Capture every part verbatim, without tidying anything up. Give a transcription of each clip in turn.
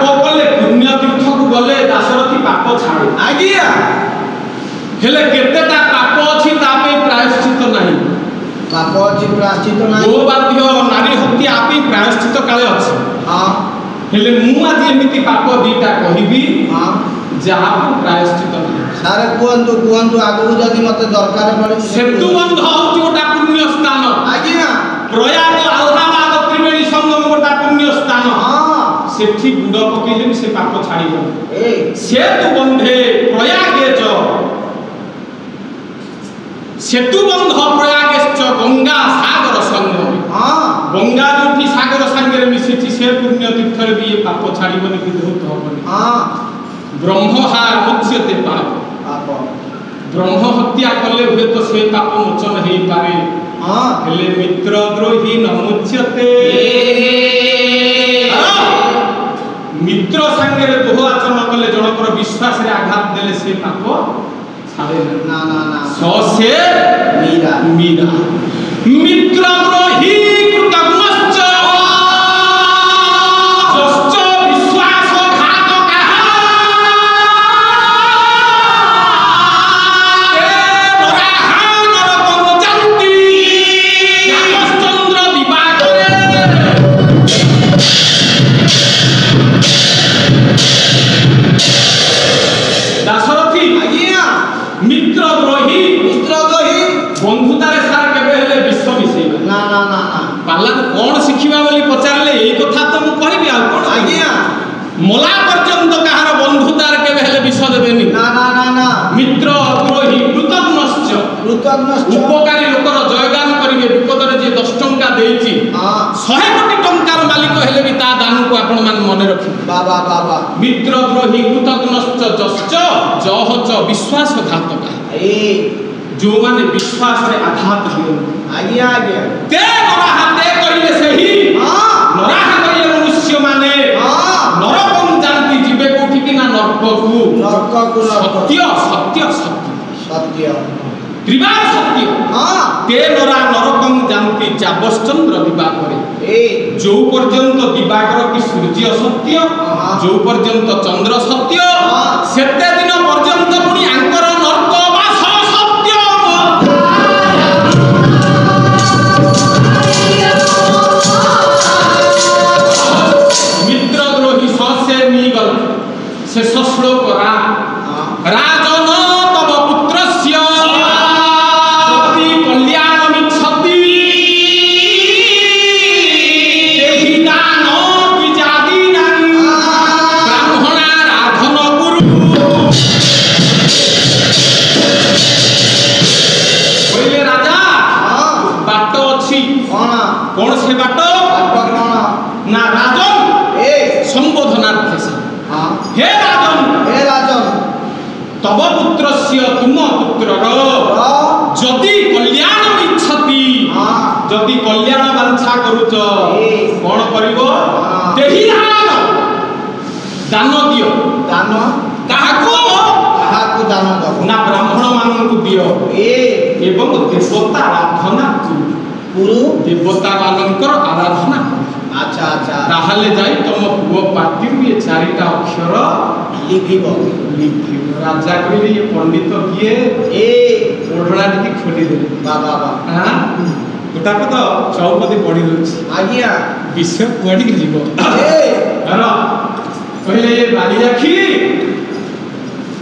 कोपले पुण्य तीर्थ को गले दासरथी पाप छाड़े आज्ञा हेले केतेटा पाप अछि तापे प्रायश्चित नाही पाप अछि प्रायश्चित नाही गो बाध्य नारी हत्या आपे प्रायश्चित काले अछि हां हेले मु आज एमिति पाप दीटा कहिबी हां जहा प्रायश्चित नाही सारे कुवंतु कुवंतु आगु जदि मते दरकार पड़े सेतु बंध होउची ओटा पुण्य स्थान आज्ञा प्रयाग अल्लाहाबाद त्रिवेणी संगम ओटा पुण्य स्थान हां सेठी गुड़ पकेले से पाप छाड़िबो ए सेतु बंधे प्रयागे ज सेतु बंध प्रयागे च गंगा सागर संगम हां गंगा जुठी सागर संगे मिसिछि से पुण्य तीर्थर भी ये पाप छाड़िबोनी विधुत होबोनी हां ब्रह्महार मुच्यते पाप पाप ब्रह्म हत्या करले हुए तो से पाप मोचन हेई पारे हां हेले मित्र द्रोही न मुच्यते मित्र संगे दोह आचरण कले जनकर विश्वास रे आघात देले से पाप सारे ना ना ना सो से मीरा मीरा मित्र द्रोही कृतमश्च सश्च विश्वास घात कहा ए मराहान नरक जंती रामचंद्र विवाद रे दासरथी आज्ञा मित्र द्रोही मित्र द्रोही बंधुतारे सार केबे हेले विश्व मिसेबा ना ना ना ना पाला कोन सिखिबा बोली पचारले ए कथा तो मु कहिबे आ कोन आज्ञा मोला पर्यंत कहार बंधुतार केबे हेले विश्व देबेनी ना ना ना ना मित्र द्रोही कृतज्ञश्च कृतज्ञश्च उपकारी लोकर जयगान करिवे विपदरे जे दस टंका देइची हां सौ कोटी टंकार मालिक हेले भी ता दान को आपण मान मने रखि बाबा बाबा मित्र द्रोही कृतज्ञश्च जश्च जहच विश्वास घातक ए जो माने विश्वास रे आघात हो आगे आगे ते नरा हाते करिले सही हां नरा हाते मनुष्य माने हां नरकम जानती जीवे कोठी कि ना नरक को नरक को सत्य सत्य सत्य सत्य त्रिवार सत्य हां ते नरा नरकम जानती जाबश्चंद्र विवाह करे जो पर्यंत दिवाकर की सूर्य सत्य जो पर्यंत चंद्र सत्य सेते दिन पर्यंत पुनी आंकर नरक वास सत्य मित्र द्रोही ससे नीगल से श्लोक रा राजन तव पुत्रस्य सति कल्याण तब पुत्रस्य तुम पुत्रर जदि कल्याण इच्छति जदि कल्याण वांछा करूच कोन करबो तेहि दान दान दियो दान काहाको काहाको दान दो ना ब्राह्मण माननकु दियो ए एवं देवता आराधना पुरु देवता माननकर आराधना अच्छा अच्छा ताहले जाई तुम पुओ पाति ये चारिटा अक्षर लिखिबो लिखिबो राजा कहिली ये पंडित किए ए ओढड़ा टिकी खोली दे बाबा बाबा हां गोटा को तो चौपदी पड़ी रही आज्ञा विषय पड़ी जीव ए हरो कहिले ये बालियाखी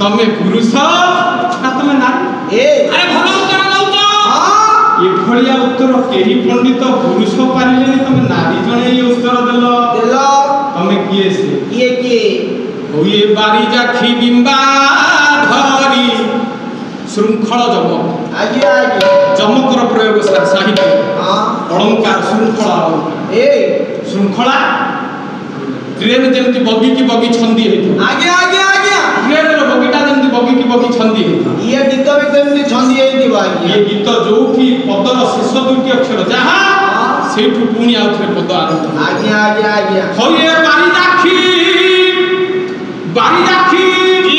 तमे पुरुष ना तमे नारी ए अरे भलो करा लउ तो हां ये भलिया उत्तर केही पंडित पुरुष पारिले तमे नारी जने ये उत्तर देलो देलो तमे किए से किए के होए बारिजाखी बिंबा धरी श्रृंखल जमक आज्ञा आज्ञा जमकर प्रयोग साहित्य हां अलंकार श्रृंखला ए श्रृंखला ट्रेन जेंति बगी की बगी छंदी हे आज्ञा आज्ञा आज्ञा ट्रेन रो बगीटा जेंति बगी की बगी छंदी हे ये गीत भी जेंति छंदी हे दिबा ये गीत जोठी पदर शेष दुटी अक्षर जहां सेठु पुणी आउथरे पद आरंभ आज्ञा आज्ञा आज्ञा होए बारिजाखी बारिजाखी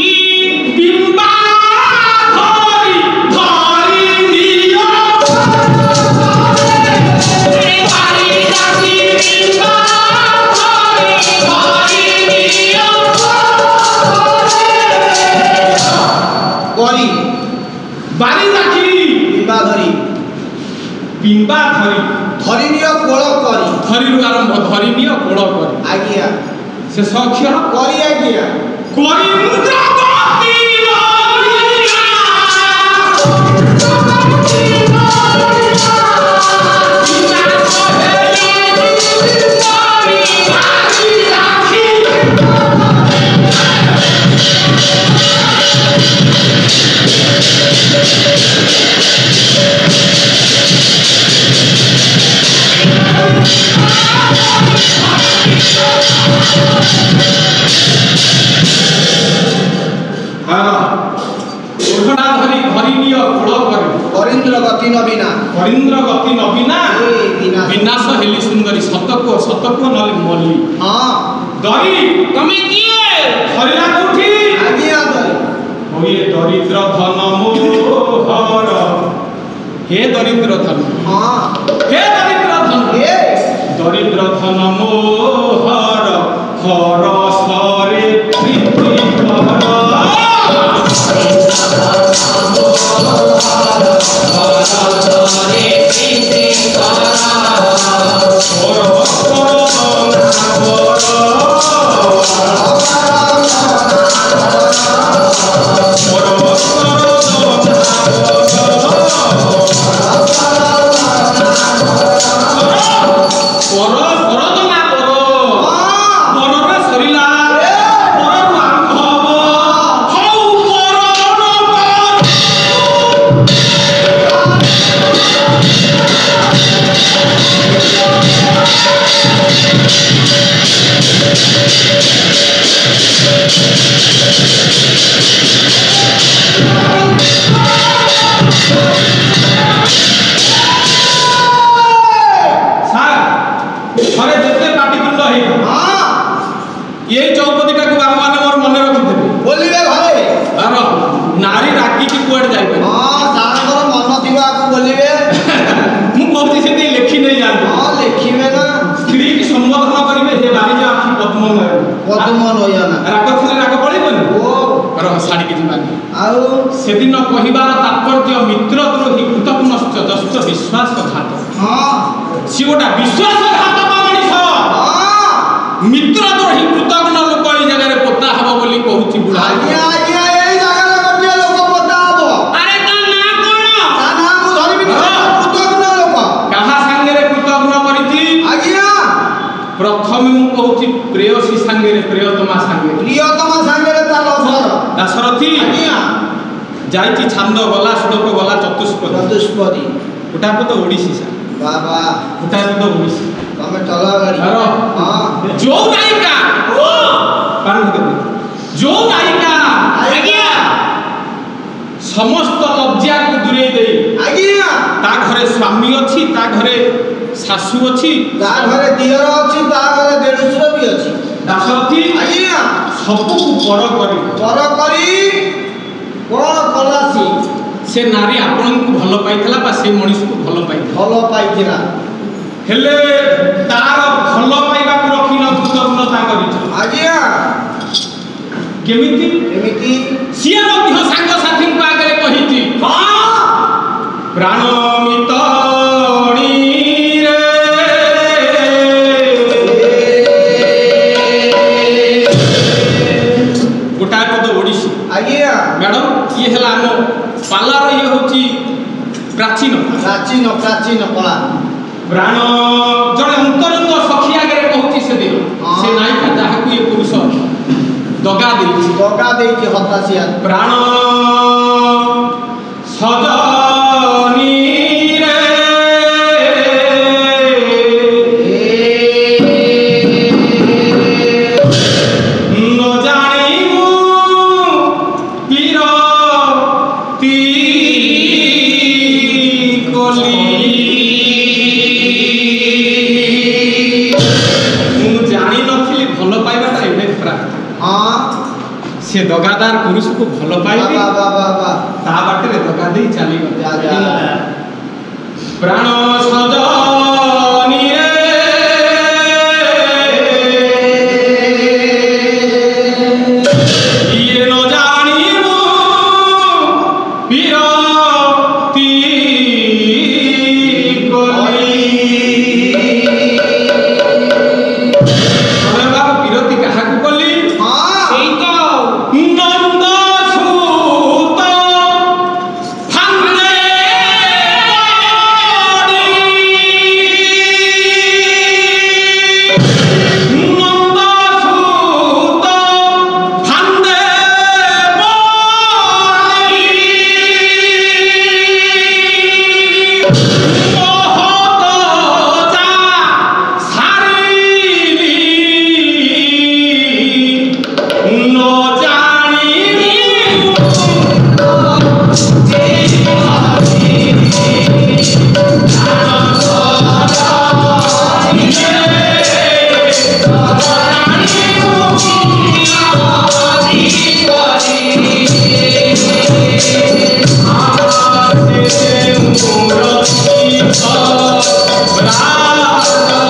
बिंबा धरी धरी नियो बारिजाखी बिंबा धरी धरी नियो किंबा धरी धरी नियो गोळ करी धरी रु आरंभ धरी नियो गोळ करी आज्ञा से सख्य करी आज्ञा करी मुद्रा गति हे छिड़ा हवा।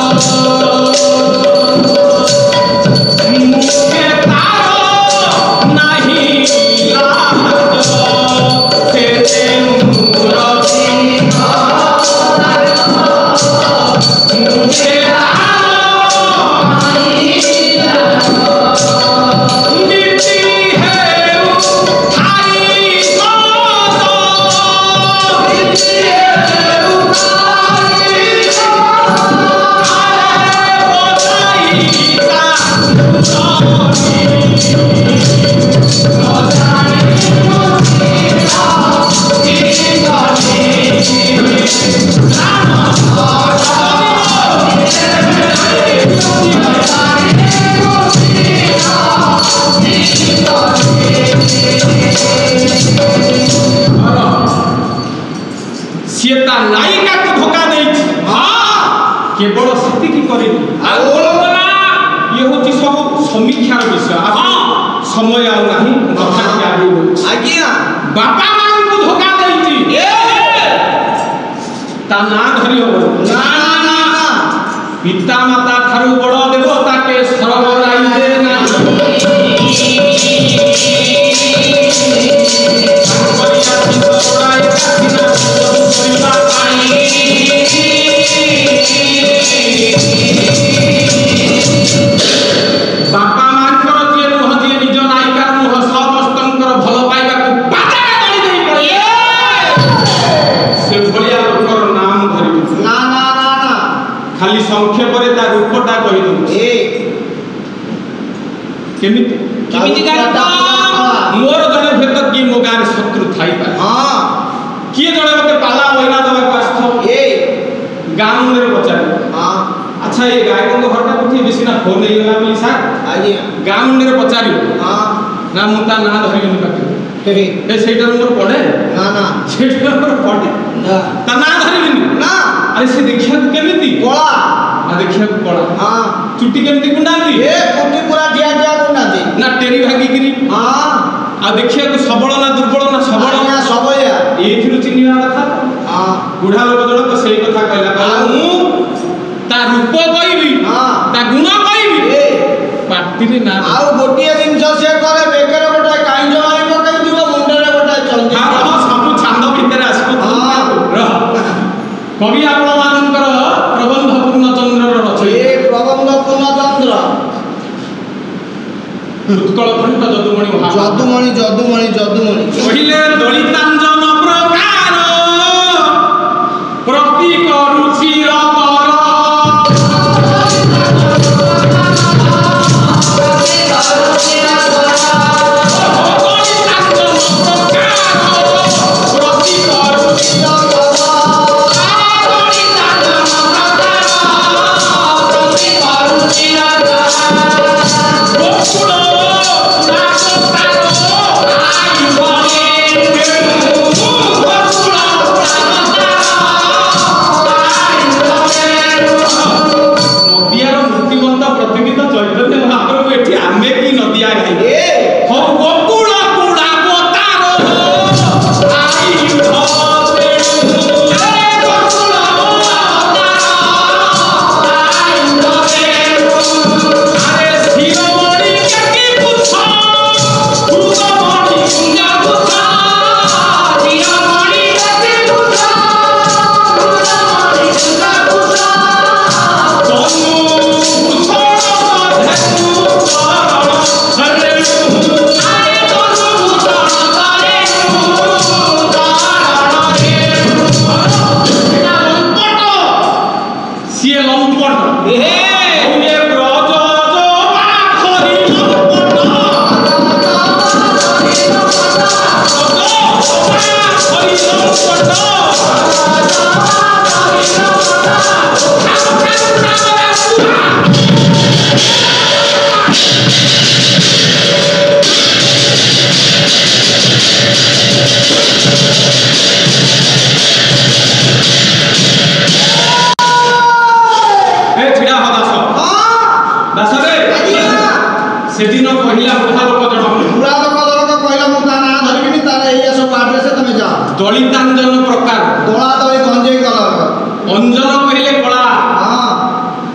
कहले कला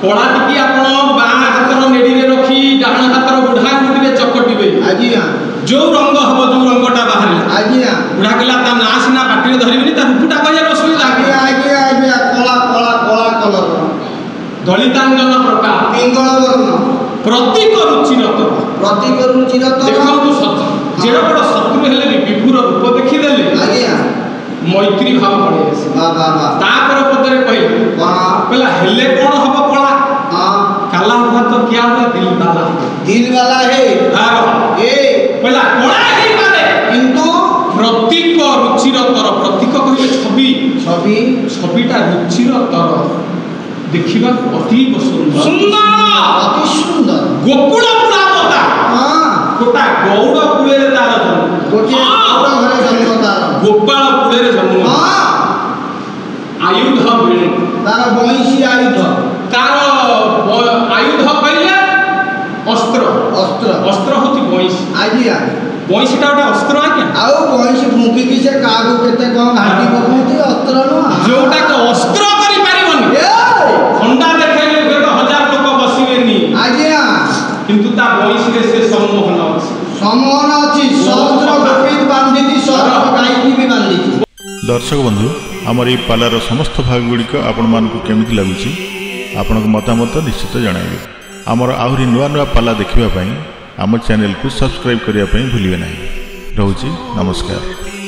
कला टी आप हाथ नेड़ी रखी डाण हाथ बुढ़ा गुटी चकटे आज्ञा जो रंग हम जो रंगटा बाहर आज्ञा बुढ़ा कहला ना सीना पाटी धरबी रूपटा कहला असुविधा कला कला कला कलर दलितांगन प्रकार पिंगल वर्ण प्रतीक रुचिरत प्रतीक रुचिरत देखु सत जेड़ बड़ शत्रु हेले भी विभुर रूप देखीदेले आज्ञा मैत्री भाव पड़े पदे कहला हेले कौन हम कला काला हुआ तो क्या हुआ दिल वाला दिल वाला है ए कहला कला ही माने किंतु प्रतीक रुचिर तर प्रतीक कहले छवि छवि छविटा रुचिर तर देखिबा अति सुंदर सुंदर अति सुंदर गोकुल प्राप्त हां कोटा गौड़ कुले रे तार गोटे गौड़ घरे जन्म तार गोपाल कुले रे जन्म हां आयुध वेणु तार वंशी आयुध तार आयुध कहले अस्त्र अस्त्र अस्त्र होती वंशी आजिया वंशीटा ओटा अस्त्र आके आउ वंशी फुंकी की से कागो केते को घाटी पकोती अस्त्र न जोटा के अस्त्र करी पारिबन ए खंडा देखेले बेड हजार लोक बसिबेनी आजिया किंतु ता वंशी रे से सम्मोहन सम्मोहन अछि सहस्त्र गोपित बांधीति सहस्त्र गायकी भी बांधीति दर्शक बंधु आमर ई पालार समस्त भाग गुड़िक आपण मान को केमिति लागुछि आपन को मतामत निश्चित जणाइबे आमर आहुरी नुवा नुवा पाला देखिबा पई आम चैनल को सब्सक्राइब करने भूलिए ना। रोजी नमस्कार।